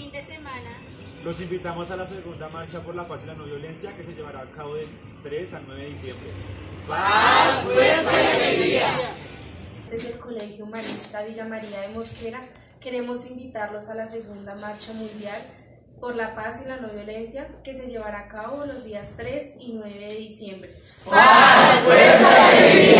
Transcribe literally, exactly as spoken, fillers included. fin de semana. Los invitamos a la segunda marcha por la paz y la no violencia que se llevará a cabo del tres al nueve de diciembre. ¡Paz, fuerza y alegría! Desde el Colegio Humanista Villamaría de Mosquera queremos invitarlos a la segunda marcha mundial por la paz y la no violencia que se llevará a cabo los días tres y nueve de diciembre. ¡Paz, fuerza y alegría!